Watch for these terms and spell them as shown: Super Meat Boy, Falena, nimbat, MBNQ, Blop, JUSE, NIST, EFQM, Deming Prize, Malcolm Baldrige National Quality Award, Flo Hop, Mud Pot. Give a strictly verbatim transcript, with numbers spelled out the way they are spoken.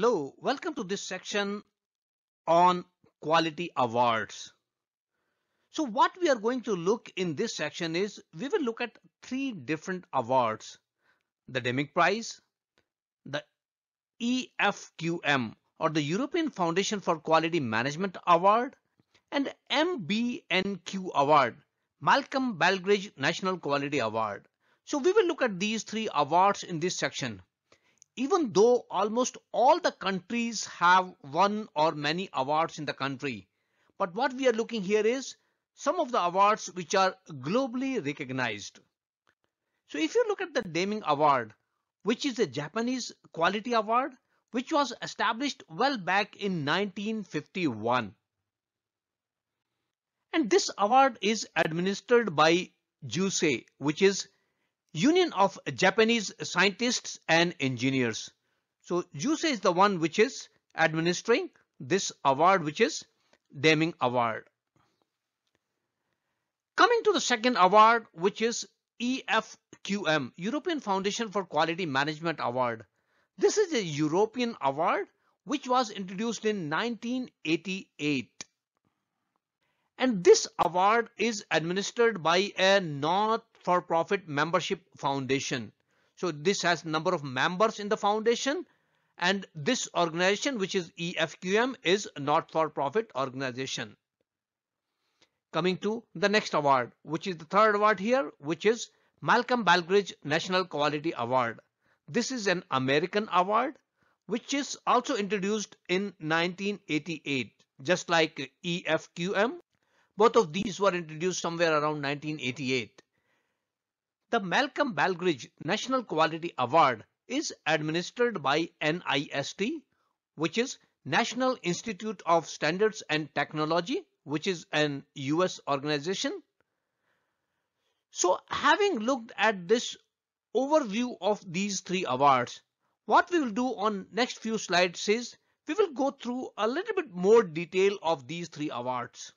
Hello, welcome to this section on quality awards. So what we are going to look in this section is we will look at three different awards: the Deming Prize, the E F Q M or the European Foundation for Quality Management Award, and M B N Q Award, Malcolm Baldrige National Quality Award. So we will look at these three awards in this section. Even though almost all the countries have one or many awards in the country, but what we are looking here is some of the awards which are globally recognized. So if you look at the Deming Award, which is a Japanese quality award, which was established well back in nineteen fifty-one. And this award is administered by JUSE, which is Union of Japanese Scientists and Engineers. So JUSE is the one which is administering this award, which is Deming Award. Coming to the second award, which is E F Q M, European Foundation for Quality Management Award. This is a European award which was introduced in nineteen eighty-eight. And this award is administered by a North for-profit membership foundation. So this has number of members in the foundation, and this organization, which is E F Q M, is a not-for-profit organization. Coming to the next award, which is the third award here, which is Malcolm Baldrige National Quality Award. This is an American award which is also introduced in nineteen eighty-eight, just like E F Q M. Both of these were introduced somewhere around nineteen eighty-eight. The Malcolm Baldrige National Quality Award is administered by NIST, which is National Institute of Standards and Technology, which is an U S organization. So having looked at this overview of these three awards, what we will do on next few slides is we will go through a little bit more detail of these three awards.